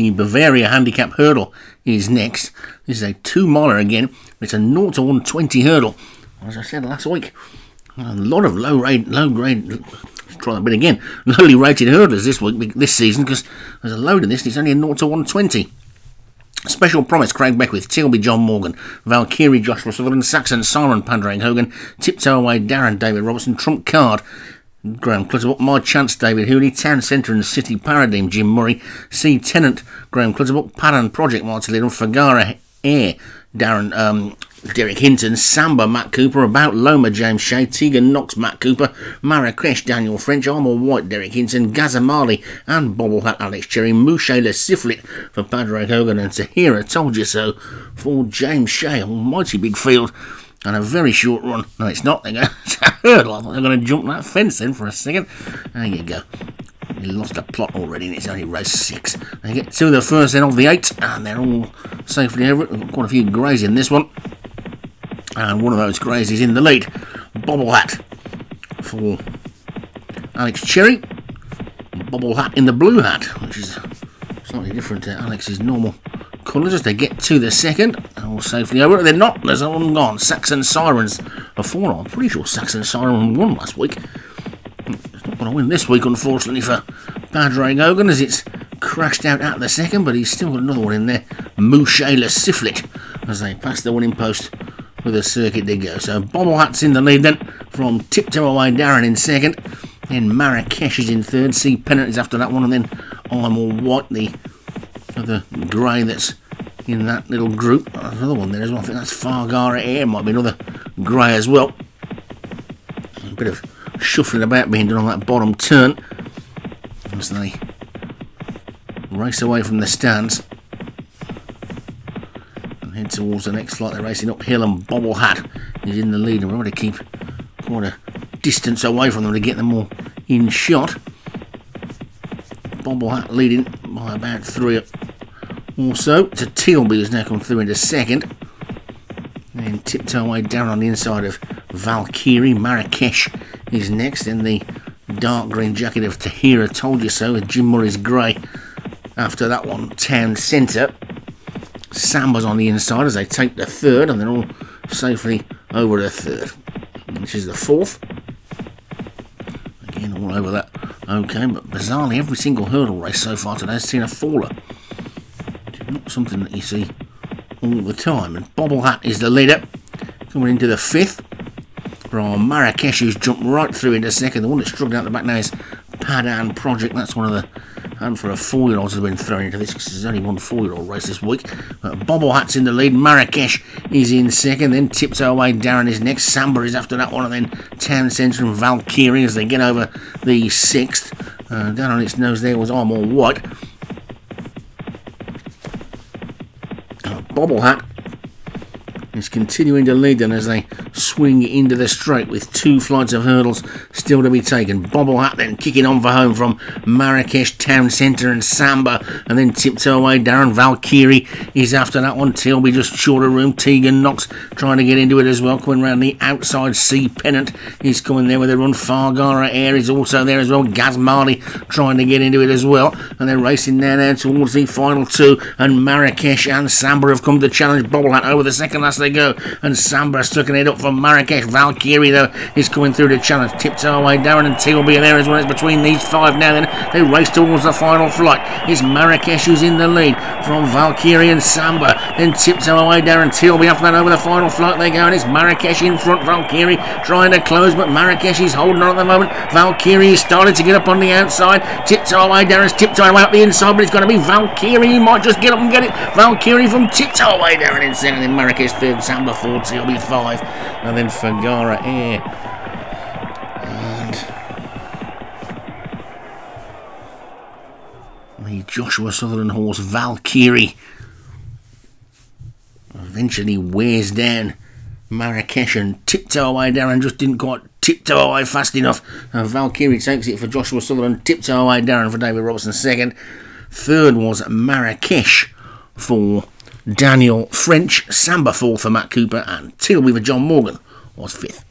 The Bavaria Handicap Hurdle is next. This is a two-miler again. It's a 0-120 hurdle. As I said last week, a lot of low-grade... Try that bit again. Lowly rated hurdlers this week, this season, because there's a load of this. It's only a 0-120. Special Promise, Craig Beckwith, Tilby, John Morgan, Valkyrie, Joshua Sutherland, Saxon, Siren, Padraig Hogan, Tiptoe Away, Darren, David Robertson, Trump Card, Graham Clutterbuck, My Chance, David Hooley, Town Centre and City Paradigm, Jim Murray, Sea Pennant, Graham Clutterbuck, Pattern Project, Martin Little, Fagara Air, Darren, Derek Hinton, Samba, Matt Cooper, About Loma, James Shea, Tegan Knox, Matt Cooper, Marrakesh, Daniel French, Armour White, Derek Hinton, Gazamali and Bobble Hat, Alex Cherry, Mouche Le Sifflet for Padraig Hogan and Tahira Told You So for James Shea. Almighty big field and a very short run. No, it's not. They go. It's a hurdle. I thought they were going to jump that fence then for a second. There you go. We lost a plot already and it's only race 6. They get to the first end of the 8 and they're all safely over it. We've got quite a few greys in this one. And one of those greys is in the lead. Bobble Hat for Alex Cherry. Bobble Hat in the blue hat, which is slightly different to Alex's normal colours. As they get to the second, and all safely over. They're not. There's one gone. Saxon Sirens are 4. I'm pretty sure Saxon Siren won last week. It's not going to win this week, unfortunately, for Padraig Hogan, as it's crashed out at the second. But he's still got another one in there. Mouche Le Sifflet, as they pass the winning post with a circuit they go. So Bobble Hat's in the lead then from Tiptoe Away, Darren in second, then Marrakesh is in third, Sea Pennant is after that one, and then I'm All White, the other grey that's in that little group. Oh, another one there as well, I think that's Fagara Air, might be another grey as well. A bit of shuffling about being done on that bottom turn as they race away from the stands. Towards the next flight, they're racing uphill, and Bobble Hat is in the lead, and we're going to keep quite a distance away from them to get them all in shot. Bobble Hat leading by about 3 or so. So Tilby has now come through into second, and Tiptoe Away down on the inside of Valkyrie. Marrakesh is next in the dark green jacket of Tahira Told You So, with Jim Murray's grey after that one. Town Centre, Samba's on the inside as they take the third, and they're all safely over the third. This is the fourth. Again, all over that. Okay, but bizarrely, every single hurdle race so far today has seen a faller. Which is not something that you see all the time. And Bobble Hat is the leader, coming into the fifth. From Marrakesh, who's jumped right through into second. The one that's struggling out the back now is Padan Project. That's one of the handful of 4-year-olds have been thrown into this because there's only one 4-year-old race this week. Bobble Hat's in the lead. Marrakesh is in second. Then Tiptoe Away, Darren is next. Samba is after that one. And then Town Centre and Valkyrie as they get over the 6th. Down on its nose there was Armour White. Bobble Hat is continuing to lead then as they swing into the straight with 2 flights of hurdles still to be taken. Bobble Hat then kicking on for home from Marrakesh, Town Centre and Samba, and then Tiptoe Away, Darren. Valkyrie is after that one. Tilby just short of room. Tegan Knox trying to get into it as well, coming round the outside. Sea Pennant is coming there with a run. Fagara Air is also there as well. Gazamali trying to get into it as well, and they're racing now towards the final 2, and Marrakesh and Samba have come to challenge Bobble Hat over the second last they go, and Samba sticking it up for Marrakesh. Valkyrie though is coming through to challenge. Tiptoe Away, Darren and Tilby are there as well. It's between these 5 now then. They race towards the final flight. It's Marrakesh who's in the lead from Valkyrie and Samba. Then Tiptoe Away, Darren, Tilby after that over the final flight they go, and it's Marrakesh in front. Valkyrie trying to close, but Marrakesh is holding on at the moment. Valkyrie is starting to get up on the outside. Tiptoe Away, Darren's tiptoeing away up the inside, but it's going to be Valkyrie. He might just get up and get it. Valkyrie from Tiptoe Away, Darren in second, then Marrakesh third, Samba 4, Tilby 5, and then Fagara Air and the Joshua Sutherland horse Valkyrie eventually wears down Marrakesh, and Tiptoe Away, Darren just didn't quite tiptoe away fast enough, and Valkyrie takes it for Joshua Sutherland. Tiptoe Away, Darren for David Robertson second. Third was Marrakesh for Daniel French. Samba 4th for Matt Cooper, and Tilby for John Morgan was 5th.